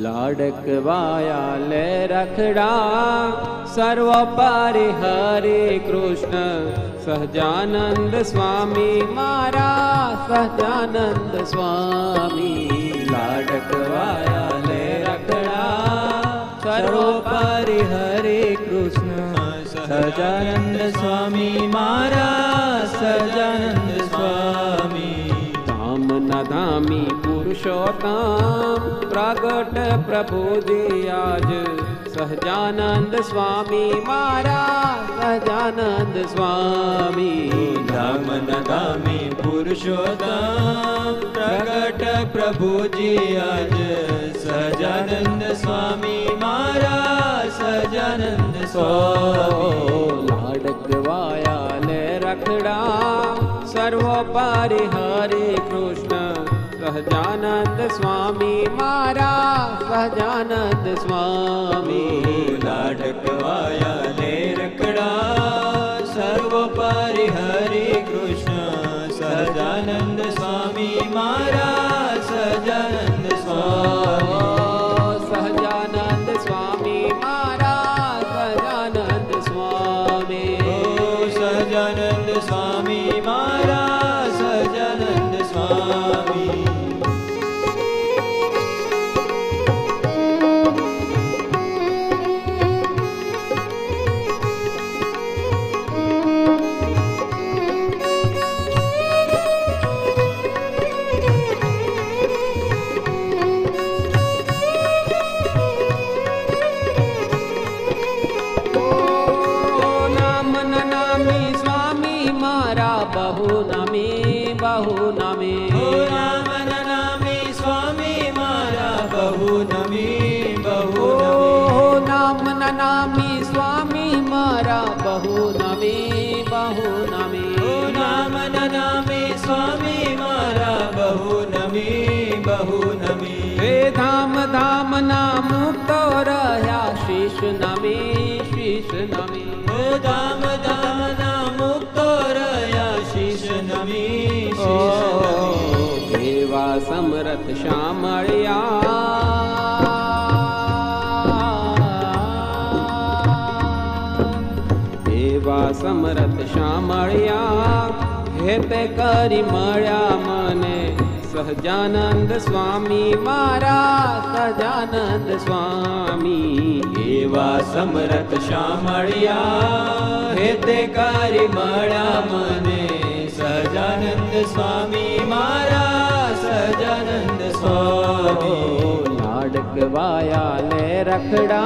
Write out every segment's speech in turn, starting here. लाडकवाया ले रखड़ा सर्वोपरि हरे कृष्ण सहजानंद स्वामी मारा सहजानंद स्वामी। लाडकवाया ले रखड़ा सर्वोपरि हरे कृष्ण सजानंद स्वामी मारा सजानंद स्वामी। धाम न धामी पुरुषोत्तम प्रगट प्रभु आज सहजानंद स्वामी मारा सजानंद स्वामी। धाम न धामी पुरुषोत्तम प्रगट प्रभु आज सजानंद स्वामी मारा सजानंद स्वामी। लाडकवाया ले रखड़ा सर्वोपरि हरे कृष्ण सजानंद स्वामी मारा सजानंद स्वामी। लाडकवाया ले रखड़ा सर्वोपरि हरे कृष्ण सजानंद स्वामी मारा सजानंद स्वामी। सहजानंद स्वामी मारा सजानंद स्वामी। सहजानंद स्वामी मारा सजानंद स्वामी। धाम धाम नाम तो रहा शीश नमी शीश नमी। ओ धाम धाम नाम तो रहा शीश नमी। ओ देवा समरथ श्यामया देवा समरथ श्यामया हेते करी मया मने सहजानंद स्वामी मारा सजानंद स्वामी। देवा समरथ श्यामया हितकारी मणा मने सजानंद स्वामी मारा सजानंद स्वामी। लाडकवाया ले रखड़ा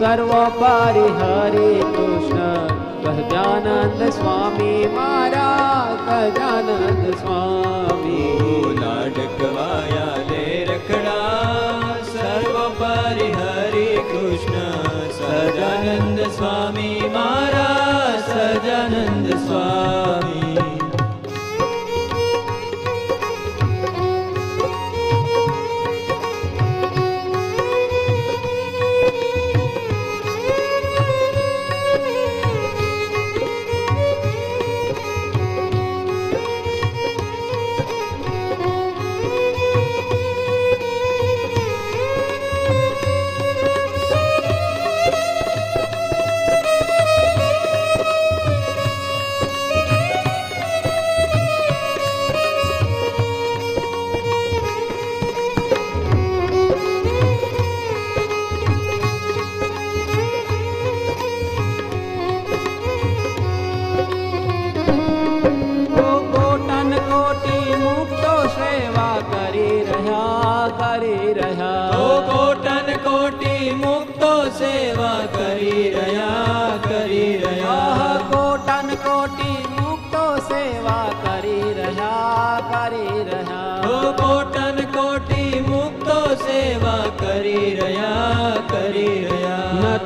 सर्वोपरि हरे कृष्ण सजानंद स्वामी मारा सजानंद स्वामी। लाडकवाया ले रखड़ा सर्वोपरि हरे कृष्ण सजानंद स्वामी मारा सजानंद स्वामी।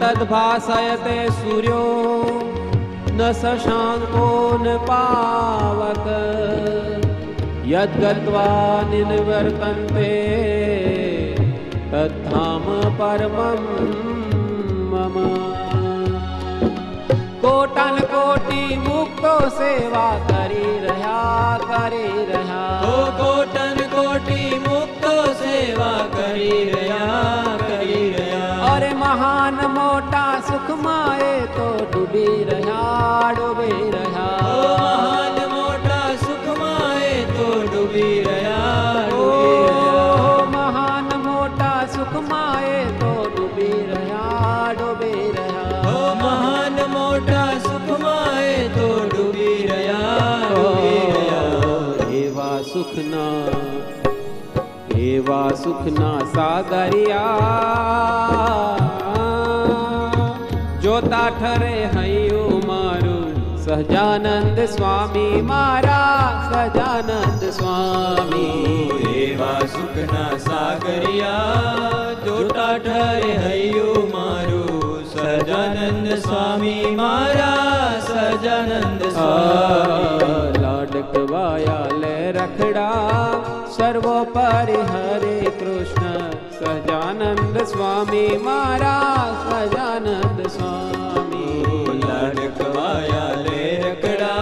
तद्भासयते सूर्यो न शशांको न पावक यद्गत्वा निवर्तन्ते तद्धाम परमं मम। कोटन कोटि मुक्तो सेवा करी रहा कोटन कोटि मुक्तो सेवा करी रहा सुखना सागरिया जोता ठरे हयो मारो सहजानंद स्वामी मारा सजानंद स्वामी देवा सुखना सागरिया जोता ठरे हयो मारो सजानंद स्वामी मारा सजानंद स्वामी लाडकवाया ले रखड़ा सर्वोपरि हरे कृष्ण सजानंद स्वामी मारा सजानंद स्वामी लाडकवाया ले रखड़ा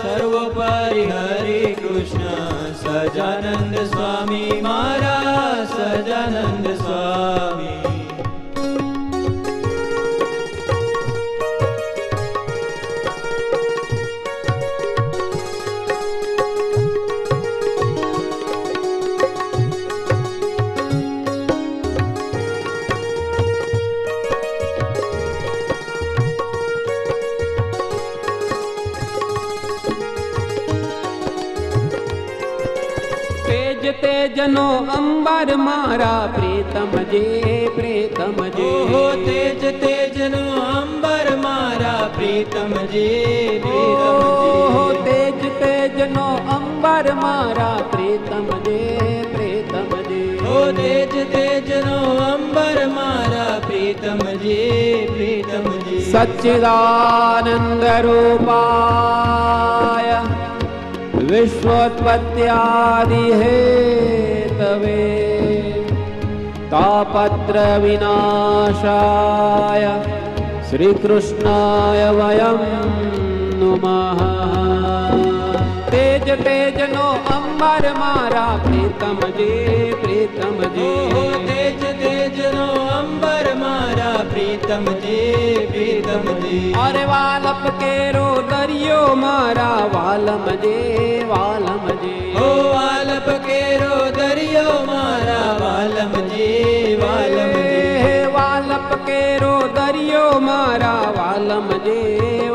सर्वोपरि हरे कृष्ण सजानंद स्वामी मारा सजानंद स्वामी। तेजनो अंबर मारा प्रीतम जे हो तेज तेजनो अंबर मारा प्रीतम जे हो तेज तेजनो अंबर मारा प्रीतम जे हो तेज तेजनो अंबर मारा प्रीतम जे सच्चिदानंद रूपाय विश्वोत्पत्त्यादि हेतवे तापत्र विनाशाय श्रीकृष्णाय वयं नुमः। तेज तेजनो अंबर मारा प्रीतम जे तेज तेजनो अंबर मारा प्रीतम जे अरे वालप केरो दरियो मारा वालम जे ओ वालप केरो दरियो मारा वालम जे वालप केरो दरियो मारा वालम जे ओ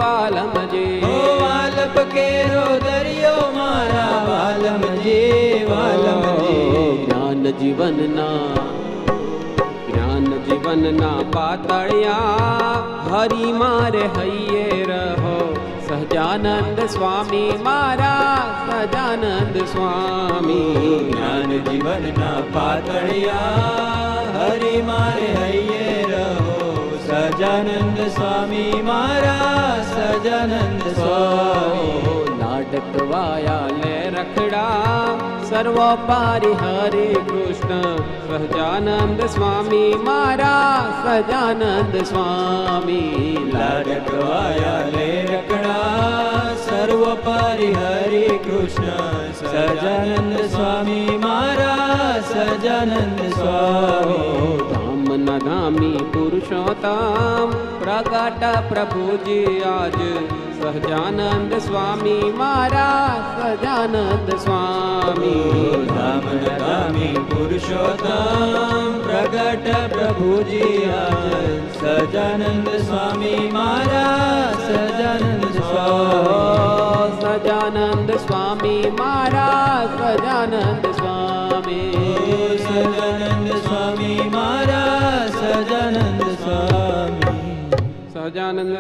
वालप केरो दरियो मारा वालम जे ज्ञान जीवन ना पातड़िया हरि मारे हइये रहो सजानंद स्वामी मारा सजानंद स्वामी ज्ञान जीवन ना पातड़िया हरि मारे हइये रहो सजानंद स्वामी मारा सजानंद स्वामी। लाडक वाया ले रखड़ा सर्वोपरि हरे कृष्ण सजानंद स्वामी मारा सजानंद स्वामी लाडक वाया ले रखड़ा सर्वोपरि हरे कृष्ण सजानंद स्वामी मारा सजानंद स्वामी। धामी पुरुषोत्तम प्रकट प्रभु जी आज सहजानंद स्वामी मारा सजानंद स्वामी धामी पुरुषोत्तम प्रकट प्रभु जी आज सजानंद स्वामी मारा सजानंद स्वामी मारा सजानंद स्वामी मारा सजानंद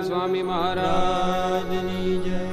स्वामी महाराज की जय।